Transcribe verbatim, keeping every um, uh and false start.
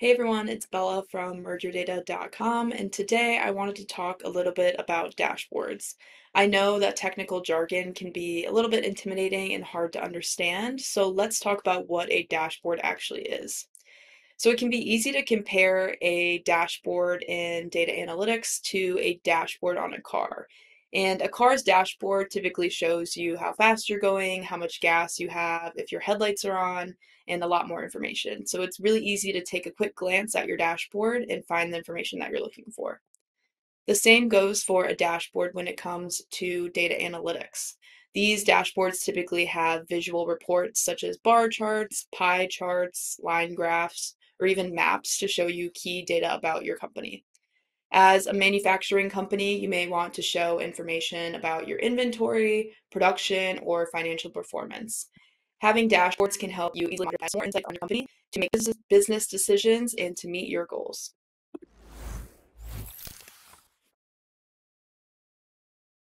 Hey everyone, it's Bella from merge your data dot com, and today I wanted to talk a little bit about dashboards. I know that technical jargon can be a little bit intimidating and hard to understand, so let's talk about what a dashboard actually is. So it can be easy to compare a dashboard in data analytics to a dashboard on a car. And a car's dashboard typically shows you how fast you're going, how much gas you have, if your headlights are on, and a lot more information. So it's really easy to take a quick glance at your dashboard and find the information that you're looking for. The same goes for a dashboard when it comes to data analytics. These dashboards typically have visual reports such as bar charts, pie charts, line graphs, or even maps to show you key data about your company. As a manufacturing company, you may want to show information about your inventory, production, or financial performance. Having dashboards can help you easily get more insight on your company to make business decisions and to meet your goals.